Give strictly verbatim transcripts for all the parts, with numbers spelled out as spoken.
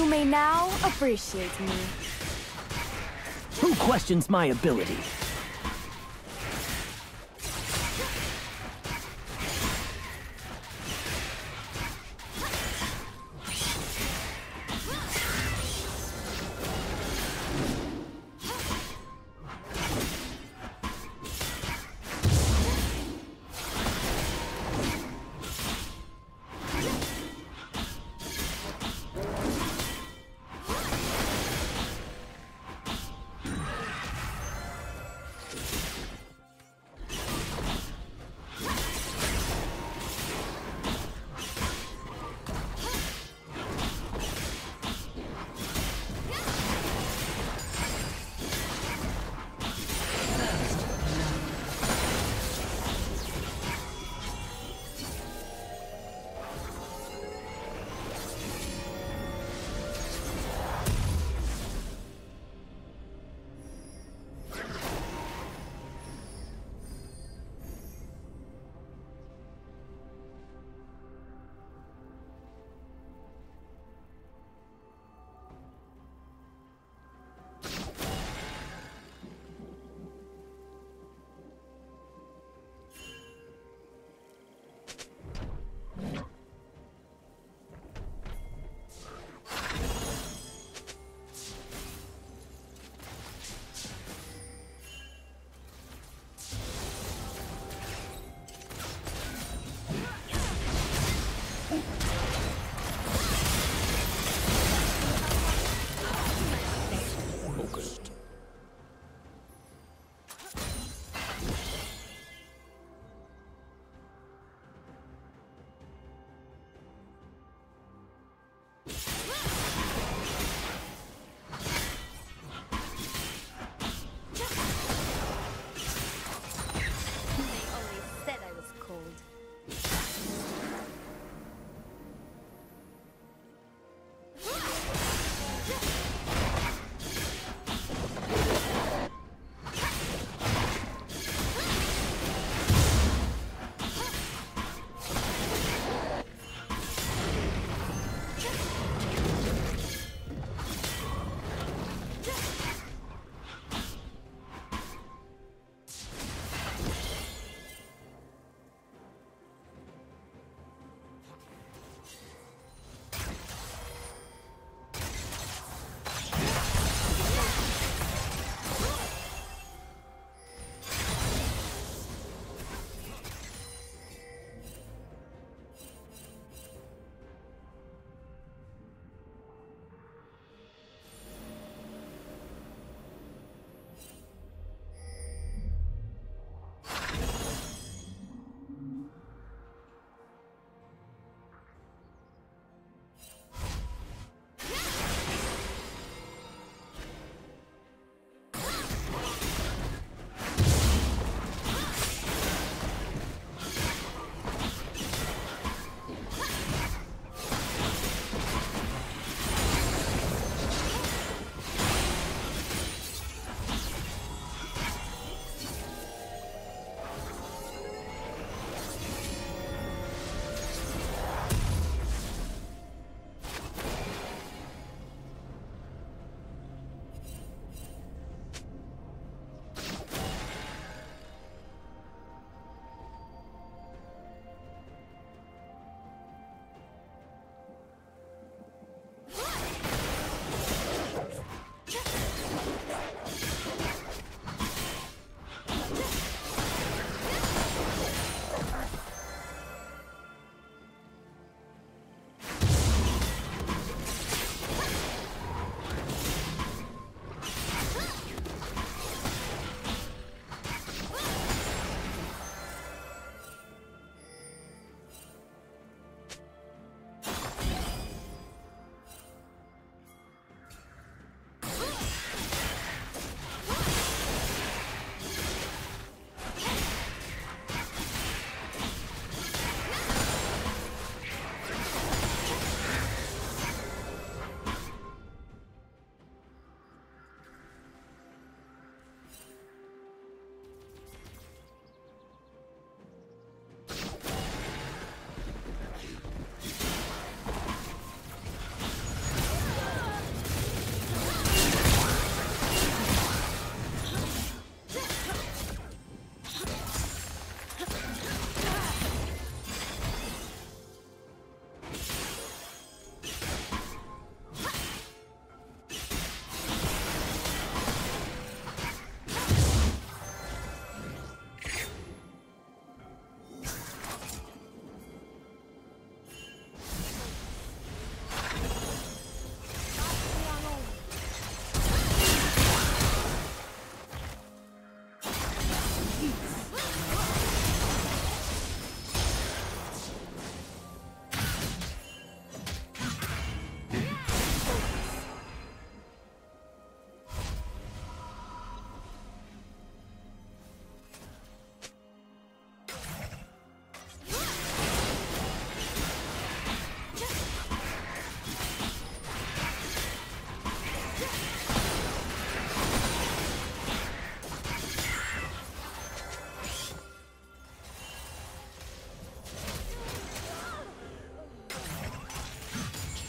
You may now appreciate me. Who questions my ability?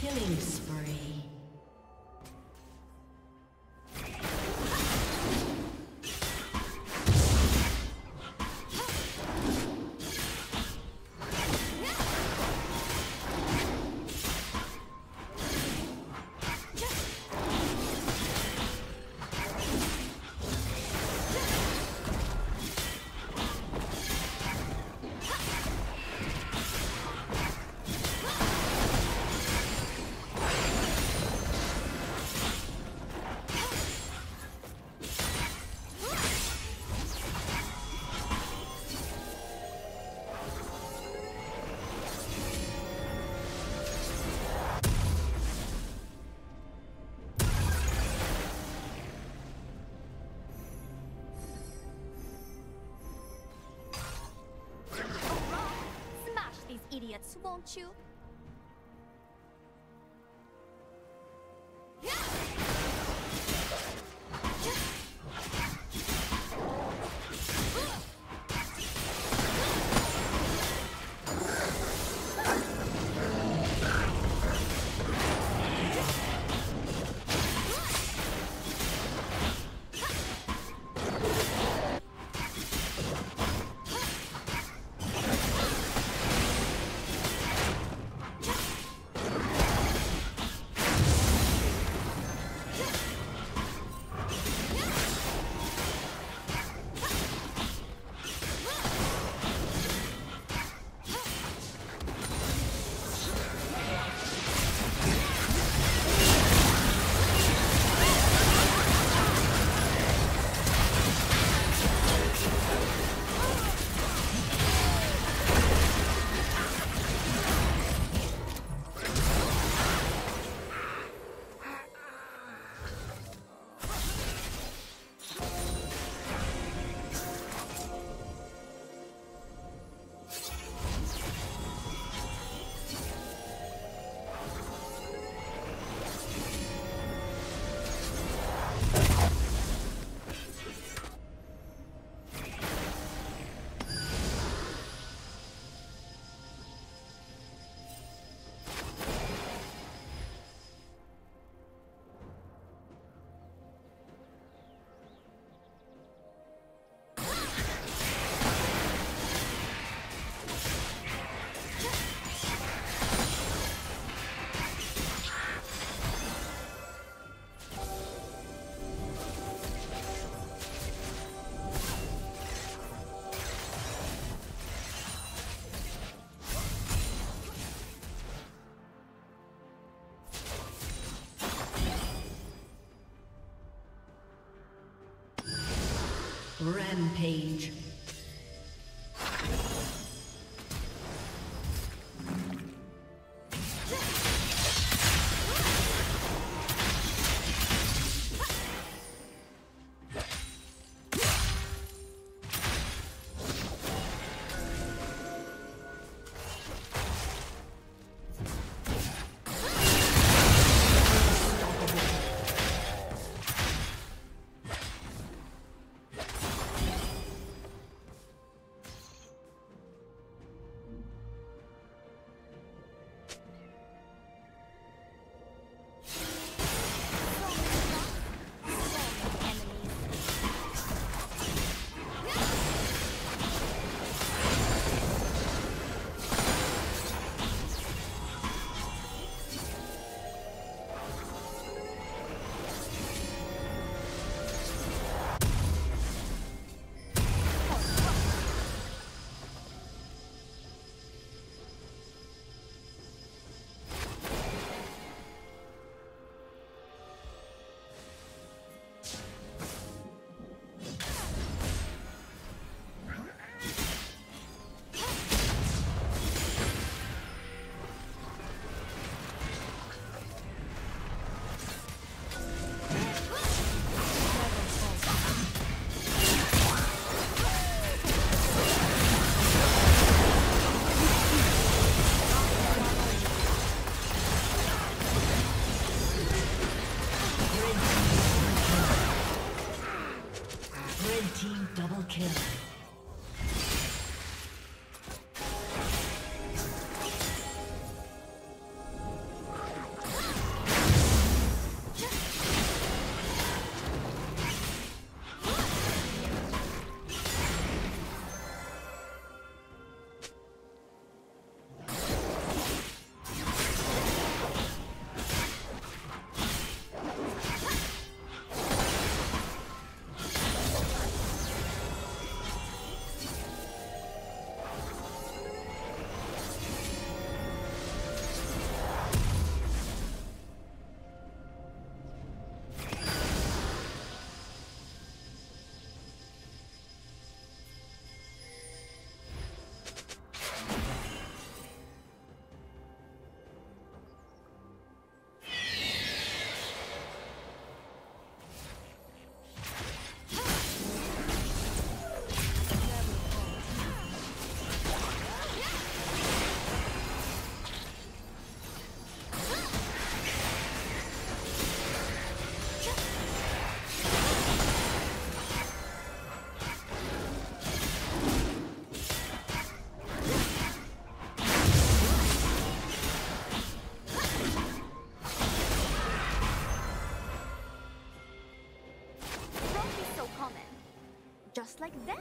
Killing spree. Idiots, won't you? Rampage. just like them.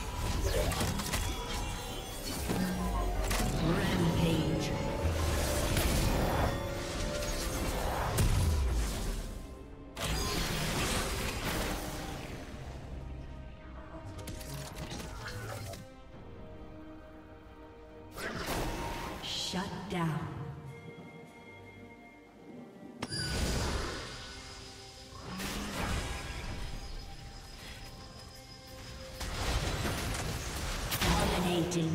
Down. Dominating.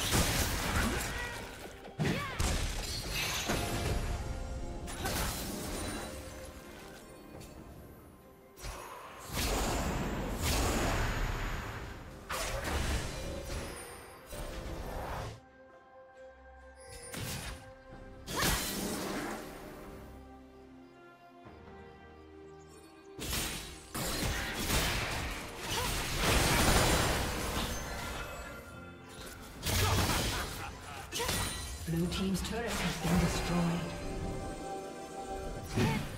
Blue team's turret has been destroyed.